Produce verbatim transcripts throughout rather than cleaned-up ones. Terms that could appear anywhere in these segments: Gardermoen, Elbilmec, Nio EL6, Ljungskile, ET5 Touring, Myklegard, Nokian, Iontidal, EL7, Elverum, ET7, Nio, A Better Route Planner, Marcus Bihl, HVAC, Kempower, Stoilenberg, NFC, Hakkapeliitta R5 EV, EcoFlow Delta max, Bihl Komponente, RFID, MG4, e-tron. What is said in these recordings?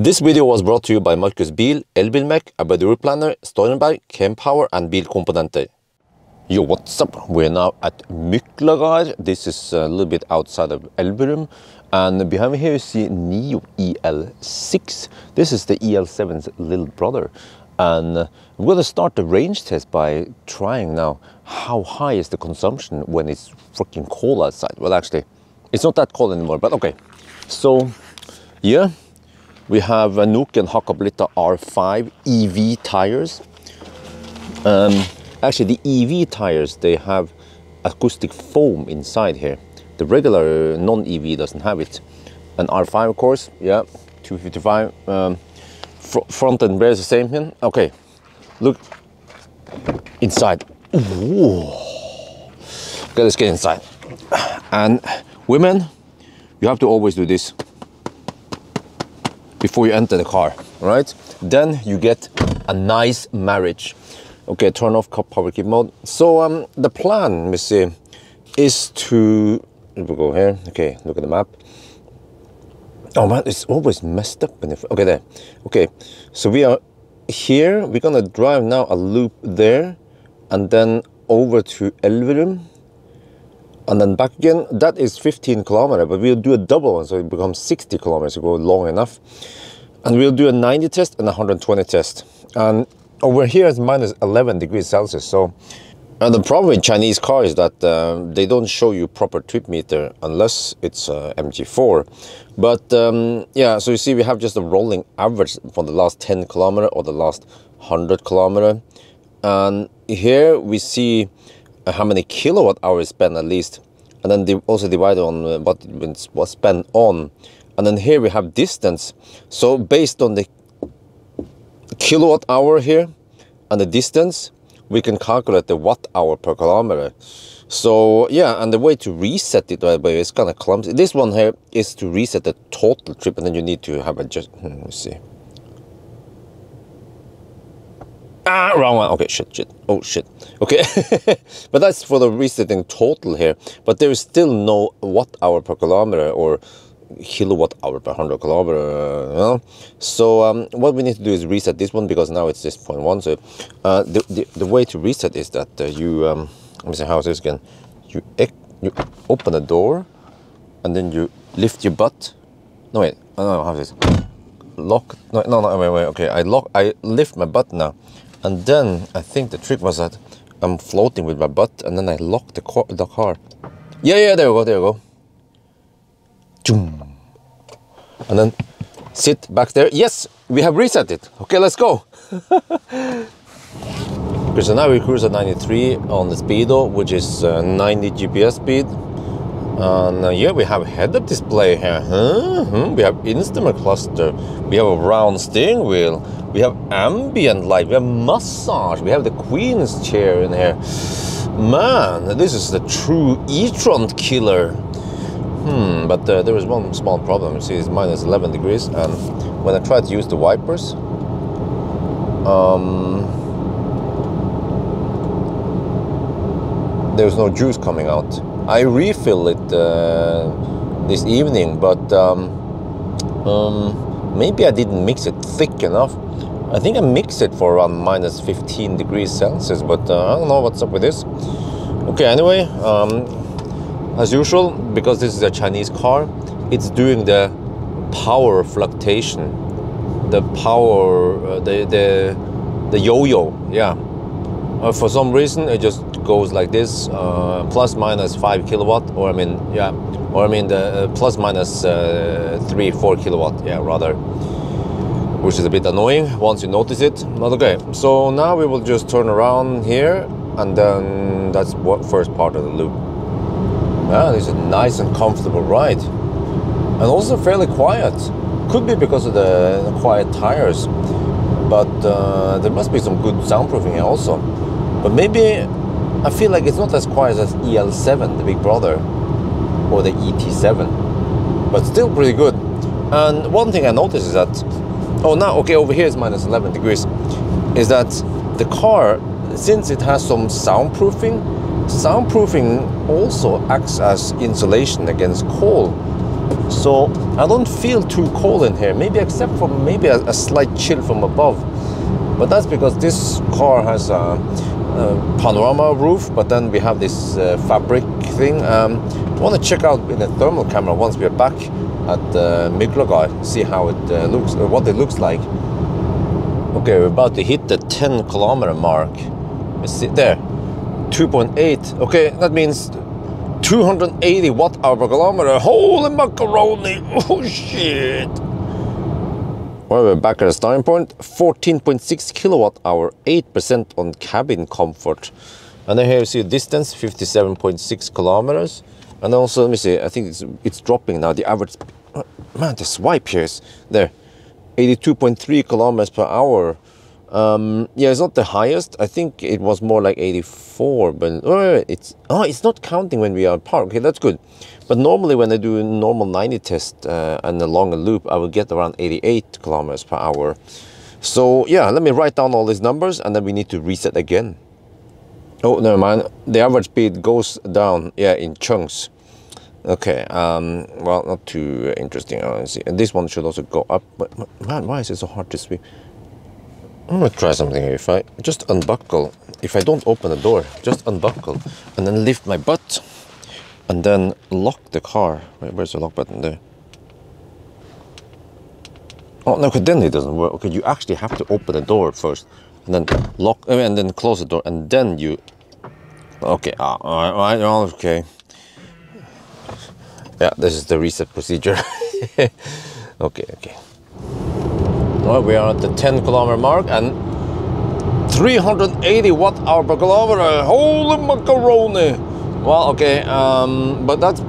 This video was brought to you by Marcus Bihl, Elbilmec, A Better Route Planner, Stoilenberg, Kempower and Bihl Komponente. Yo, what's up? We're now at Myklegard. This is a little bit outside of Elverum. And behind me here you see Nio E L six. This is the E L seven's little brother. And I'm going to start the range test by trying now how high is the consumption when it's freaking cold outside. Well, actually, it's not that cold anymore, but okay. So, yeah, we have a Nokian Hakkapeliitta R five E V tires. Um, actually, the E V tires, they have acoustic foam inside here. The regular non-E V doesn't have it. An R five, of course, yeah, two fifty-five. Um, Front and rear is the same here. Okay, look inside. Ooh. Okay, let's get inside. And women, you have to always do this before you enter the car, right? Then you get a nice marriage. Okay, turn off power keep mode. So um, the plan, let me see, is to we'll go here. Okay, look at the map. Oh man, it's always messed up. When okay, there. Okay, so we are here. We're gonna drive now a loop there, and then over to Elverum, and then back again. That is fifteen kilometers, but we'll do a double one, so it becomes sixty kilometers. It goes long enough, and we'll do a ninety test and a one hundred twenty test. And over here is minus eleven degrees Celsius. So, and the problem with Chinese cars is that uh, they don't show you proper trip meter unless it's uh, M G four. But um, yeah, so you see we have just a rolling average for the last ten kilometer or the last one hundred kilometer. And here we see uh, how many kilowatt hours spent at least. And then they also divide on uh, what it was spent on. And then here we have distance. So based on the kilowatt hour here and the distance, we can calculate the watt hour per kilometer. So yeah, and the way to reset it right away is kind of clumsy. This one here is to reset the total trip, and then you need to have a just. Let me see. Ah, wrong one. Okay, shit, shit. Oh shit. Okay, but that's for the resetting total here. But there is still no watt hour per kilometer or kilowatt hour per one hundred kilometer, you know? So um, what we need to do is reset this one, because now it's this point one. So uh, the, the, the way to reset is that uh, you um, let me see, how is this again? You, you open the door and then you lift your butt. No wait, oh, no, how is this? Lock, no, no, no, wait, wait, okay, I lock, I lift my butt now, and then I think the trick was that I'm floating with my butt, and then I lock the car, the car. Yeah, yeah, there we go, there we go. And then sit back there. Yes, we have reset it. Okay, let's go. Okay, so now we cruise at ninety-three on the speedo, which is uh, ninety G P S speed. And uh, yeah, we have head-up display here. Mm-hmm. We have instrument cluster. We have a round steering wheel. We have ambient light. We have massage. We have the queen's chair in here. Man, this is the true e-tron killer. Hmm, but uh, there is one small problem. You see, it's minus eleven degrees, and when I try to use the wipers, um, there's no juice coming out. I refill it uh, this evening, but um, um, maybe I didn't mix it thick enough. I think I mixed it for around minus fifteen degrees Celsius, but uh, I don't know what's up with this. Okay, anyway. Um, As usual, because this is a Chinese car, it's doing the power fluctuation, the power, uh, the the the yo-yo. Yeah, uh, for some reason it just goes like this, uh, plus minus five kilowatt, or I mean, yeah, or I mean the uh, plus minus uh, three, four kilowatt. Yeah, rather, which is a bit annoying once you notice it. But okay, so now we will just turn around here, and then that's what first part of the loop. Yeah, it's a nice and comfortable ride, and also fairly quiet. Could be because of the quiet tires, but uh, there must be some good soundproofing here also. But maybe I feel like it's not as quiet as E L seven, the big brother, or the E T seven, but still pretty good. And one thing I noticed is that, oh now, okay, over here is minus eleven degrees, is that the car, since it has some soundproofing, soundproofing also acts as insulation against cold. So I don't feel too cold in here, maybe except for maybe a, a slight chill from above. But that's because this car has a, a panorama roof, but then we have this uh, fabric thing. Um, I want to check out in a thermal camera once we're back at uh, Myklegard, see how it uh, looks, uh, what it looks like. Okay, we're about to hit the ten kilometer mark. Let's see there, two point eight. Okay, that means two hundred eighty watt hour per kilometer. Holy macaroni! Oh shit! Well, we're back at the starting point. fourteen point six kilowatt hour, eight percent on cabin comfort. And then here you see distance, fifty-seven point six kilometers. And also, let me see, I think it's, it's dropping now. The average, man, the swipe here is there, eighty-two point three kilometers per hour. Um, yeah, it's not the highest. I think it was more like eighty-four, but oh, it's oh, it's not counting when we are parked. Okay, that's good. But normally when I do a normal ninety test uh, and a longer loop, I will get around eighty-eight kilometers per hour. So yeah, let me write down all these numbers and then we need to reset again. Oh, never mind. The average speed goes down, yeah, in chunks. Okay, um, well, not too interesting. I see. And this one should also go up. But man, why is it so hard to sweep? I'm gonna try something here. If I just unbuckle, if I don't open the door, just unbuckle and then lift my butt and then lock the car. Where's the lock button there? Oh, no, then it doesn't work. Okay, you actually have to open the door first and then lock, and then close the door and then you... Okay, all right, all right, all right, okay. Yeah, this is the reset procedure. Okay, okay. Well, we are at the ten kilometer mark and three hundred eighty watt hour per kilometer. Holy macaroni! Well, okay, um, but that's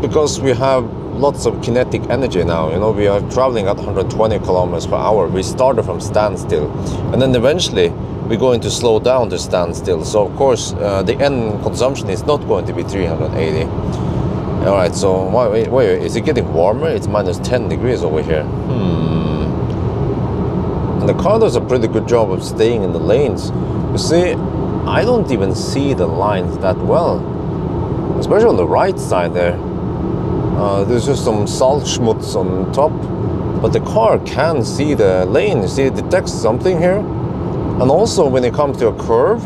because we have lots of kinetic energy now. You know, we are traveling at one hundred twenty kilometers per hour. We started from standstill, and then eventually we're going to slow down to standstill. So of course, uh, the end consumption is not going to be three hundred eighty. All right. So wait, wait, is it getting warmer? It's minus ten degrees over here. Hmm. And the car does a pretty good job of staying in the lanes. You see, I don't even see the lines that well, especially on the right side there. Uh, there's just some saltschmutz on top, but the car can see the lane. You see, it detects something here. And also when it comes to a curve,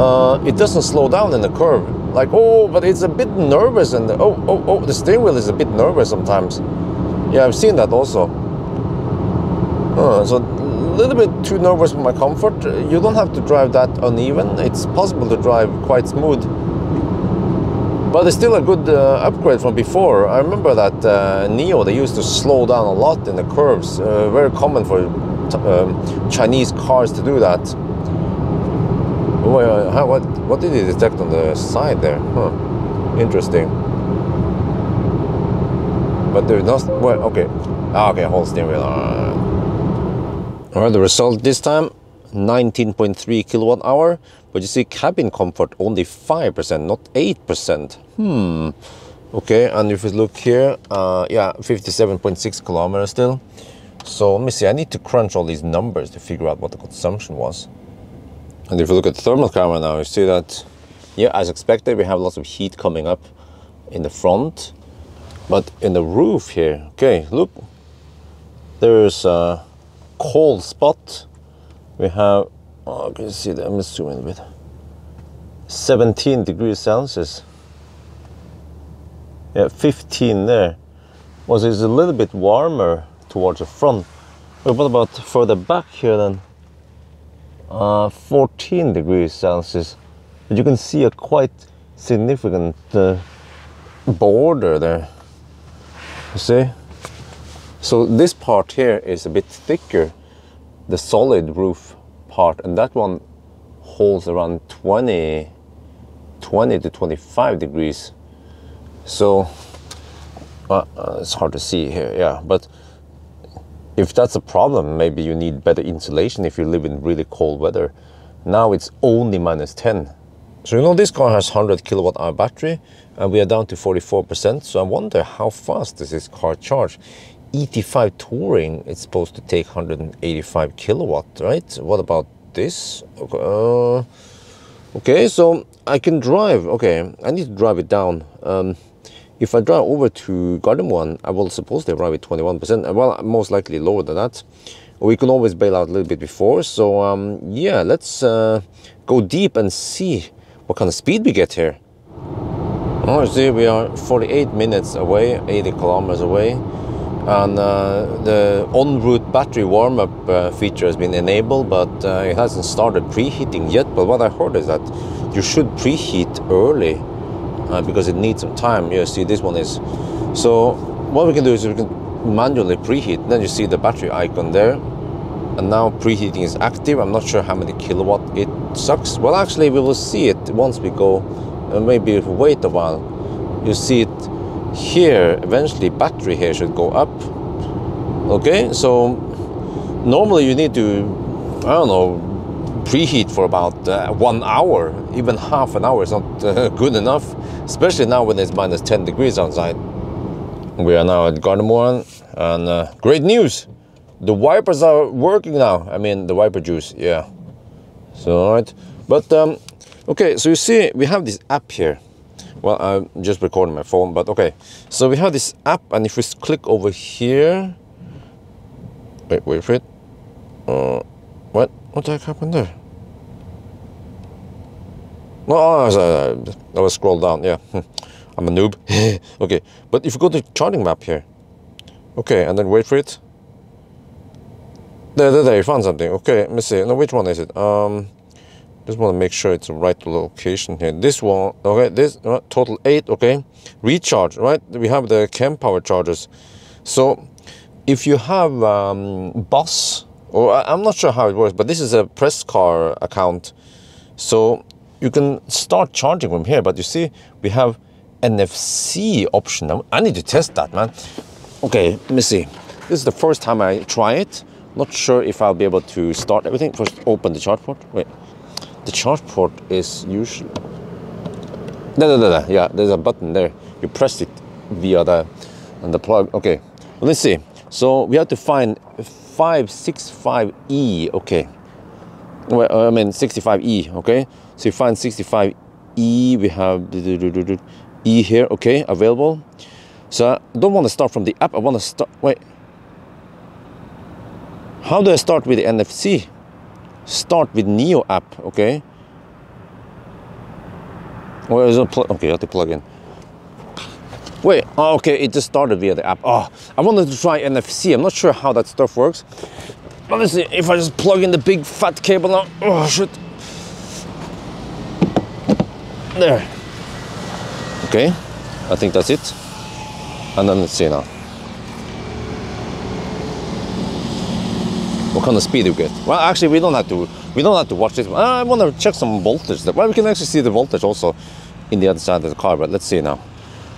uh, it doesn't slow down in the curve. Like, oh, but it's a bit nervous, and oh, oh, oh, the steering wheel is a bit nervous sometimes. Yeah, I've seen that also. Uh, so a little bit too nervous for my comfort. You don't have to drive that uneven. It's possible to drive quite smooth. But it's still a good uh, upgrade from before. I remember that uh, Nio, they used to slow down a lot in the curves. Uh, very common for t um, Chinese cars to do that. Well, how, what, what did it detect on the side there? Huh. Interesting. But there's not... Well, okay. Ah, okay, whole steering wheel. Uh, All right, the result this time, nineteen point three kilowatt hour, but you see cabin comfort only five percent, not eight percent. Hmm. Okay, and if you look here, uh, yeah, fifty-seven point six kilometers still. So let me see, I need to crunch all these numbers to figure out what the consumption was. And if you look at the thermal camera now, you see that, yeah, as expected, we have lots of heat coming up in the front, but in the roof here, okay, look, there's... Uh, cold spot. We have, oh, you can see that, I'm just zooming a bit, seventeen degrees Celsius. Yeah, fifteen there. Was well, so it's a little bit warmer towards the front. But what about further back here then? Uh, fourteen degrees Celsius. But you can see a quite significant uh, border there. You see? So this part here is a bit thicker, the solid roof part, and that one holds around twenty to twenty-five degrees. So uh, uh, it's hard to see here, yeah, but if that's a problem, maybe you need better insulation if you live in really cold weather. Now it's only minus ten. So you know, this car has one hundred kilowatt hour battery and we are down to forty-four percent, so I wonder how fast does this car charge? E T five Touring, it's supposed to take one hundred eighty-five kilowatt, right? What about this? Okay, uh, okay, so I can drive. Okay, I need to drive it down. Um, If I drive over to Gardermoen, I will suppose they arrive at twenty-one percent, well, most likely lower than that. We can always bail out a little bit before, so um, yeah, let's uh, go deep and see what kind of speed we get here. Oh, see, we are forty-eight minutes away, eighty kilometers away, and uh, the en route battery warm-up uh, feature has been enabled, but uh, it hasn't started preheating yet. But what I heard is that you should preheat early uh, because it needs some time. Yeah, see, this one is. So what we can do is we can manually preheat, then you see the battery icon there, and now preheating is active. I'm not sure how many kilowatt it sucks. Well, actually we will see it once we go, uh, maybe if we wait a while, you see it here. Eventually battery here should go up. Okay, so normally you need to, I don't know, preheat for about uh, one hour. Even half an hour is not uh, good enough, especially now when it's minus ten degrees outside. We are now at Gardermoen, and uh, great news! The wipers are working now. I mean, the wiper juice, yeah. So, all right. But, um, okay, so you see, we have this app here. Well, I'm just recording my phone, but okay. So we have this app, and if we click over here... Wait, wait for it. Uh, what? What the heck happened there? No, oh, I, was, I was scrolled down, yeah. I'm a noob. Okay, but if you go to charting map here, okay, and then wait for it. There, there, there, you found something. Okay, let me see. Now, which one is it? Um, just want to make sure it's the right location here. This one, okay, this uh, total eight, okay. Recharge, right? We have the Kempower chargers. So, if you have um, bus, or I, I'm not sure how it works, but this is a press car account. So, you can start charging from here, but you see, we have N F C option. I need to test that, man. Okay, let me see. This is the first time I try it. Not sure if I'll be able to start everything. First, open the charge port. Wait, the charge port is usually... No, no, no, no. Yeah, there's a button there. You press it via the and the plug. Okay, well, let's see. So we have to find five sixty-five E. Okay, well, I mean sixty-five E. Okay, so you find sixty-five E. We have E here, okay, available. So I don't want to start from the app. I want to start. Wait, how do I start with the N F C? Start with Nio app, okay. Where is it? Okay, I have to plug in. Wait, oh, okay, it just started via the app. Oh, I wanted to try N F C. I'm not sure how that stuff works. But let's see if I just plug in the big fat cable now. Oh shit! There. Okay, I think that's it. And then let's see now. What kind of speed do we get? Well, actually, we don't have to. We don't have to watch this. I want to check some voltage. Well, we can actually see the voltage also in the other side of the car. But let's see now.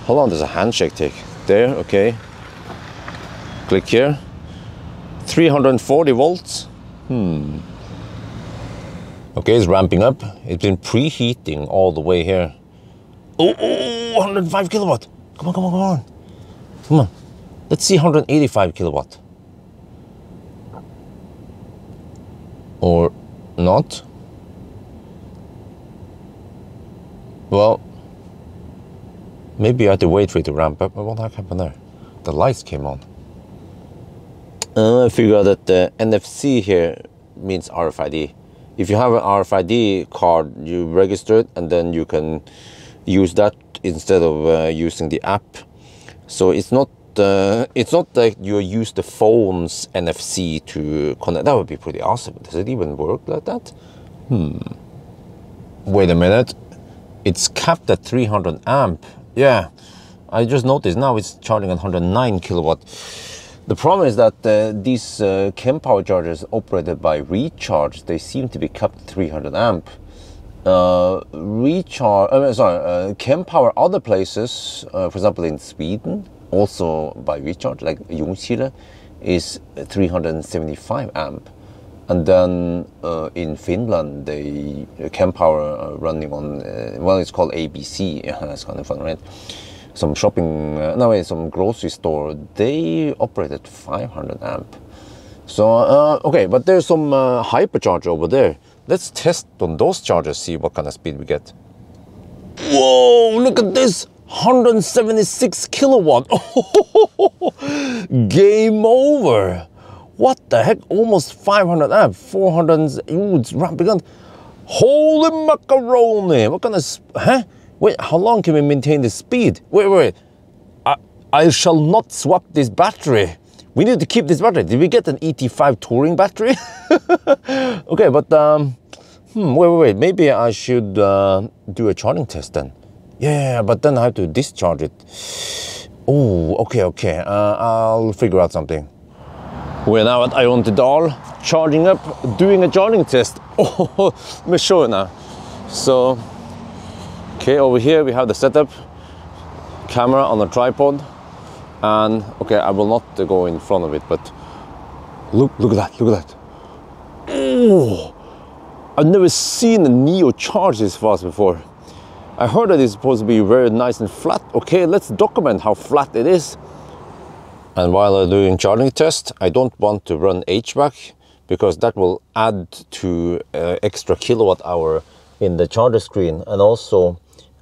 How long does a handshake take? There. Okay. Click here. three hundred forty volts. Hmm. Okay, it's ramping up. It's been preheating all the way here. Oh, oh, one hundred five kilowatt. Come on, come on, come on. Come on. Let's see one hundred eighty-five kilowatt. Or not. Well, maybe I had to wait for it to ramp up. What the heck happened there? The lights came on. Uh, I figured out that the N F C here means R F I D. If you have an R F I D card, you register it, and then you can use that instead of uh, using the app. So it's not uh, it's not like you use the phone's N F C to connect. That would be pretty awesome. Does it even work like that? Hmm. Wait a minute. It's capped at three hundred amp. Yeah. I just noticed now it's charging at one hundred nine kilowatt. The problem is that uh, these uh, Kempower chargers operated by recharge, they seem to be capped at three hundred amp. Uh, recharge, uh, sorry, uh, Kempower other places, uh, for example in Sweden, also by recharge, like Ljungskile, is three hundred seventy-five amp. And then uh, in Finland, they uh, Kempower are running on, uh, well, it's called A B C. Yeah, that's kind of fun, right? Some shopping, uh, no wait, some grocery store, they operated five hundred amp. So, uh, okay, but there's some uh, hypercharger over there. Let's test on those chargers, see what kind of speed we get. Whoa, look at this! one hundred seventy-six kilowatt. Game over. What the heck? Almost five hundred amp, four hundred. Ooh, it's ramping. Holy macaroni! What kind of? Huh? Wait, how long can we maintain the speed? Wait, wait. I I shall not swap this battery. We need to keep this battery. Did we get an E T five Touring battery? Okay, but um, hmm, wait, wait, wait. Maybe I should uh, do a charging test then. Yeah, but then I have to discharge it. Oh, okay, okay. Uh, I'll figure out something. We're now at Iontidal, charging up, doing a charging test. Oh, let me show you now. So, okay, over here we have the setup, camera on a tripod, and okay, I will not go in front of it, but look, look at that, look at that. Oh, I've never seen a Nio charge this fast before. I heard that it's supposed to be very nice and flat. Okay, let's document how flat it is. And while I'm doing charging test, I don't want to run H V A C because that will add to uh, extra kilowatt hour in the charger screen. And also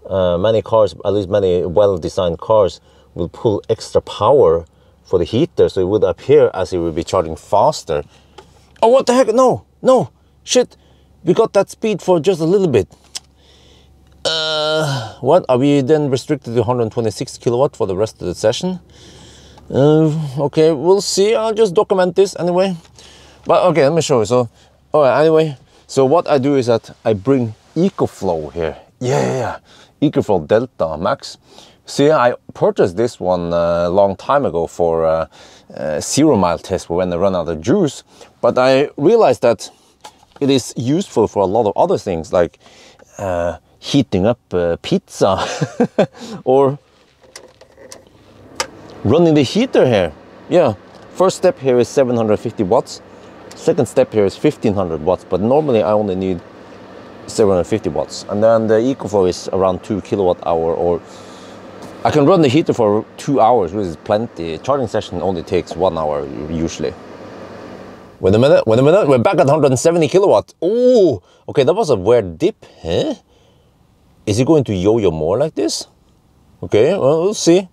uh, many cars, at least many well-designed cars, will pull extra power for the heater. So it would appear as it would be charging faster. Oh, what the heck? No, no, shit. We got that speed for just a little bit. Uh, what? Are we then restricted to one hundred twenty-six kilowatt for the rest of the session? Uh, okay, we'll see. I'll just document this anyway. But okay, let me show you. So, all right, anyway. So what I do is that I bring EcoFlow here. Yeah, EcoFlow Delta Max. See, I purchased this one a uh, long time ago for uh, uh, zero mile test when I run out of juice. But I realized that it is useful for a lot of other things, like uh, heating up uh, pizza or running the heater here. Yeah, first step here is seven hundred fifty watts, second step here is fifteen hundred watts, but normally I only need seven hundred fifty watts, and then the EcoFlow is around two kilowatt hour, or I can run the heater for two hours, which is plenty. Charging session only takes one hour usually. Wait a minute, wait a minute, we're back at one hundred seventy kilowatt. Oh, okay, that was a weird dip, huh? Is it going to yo-yo more like this? Okay, well, we'll see.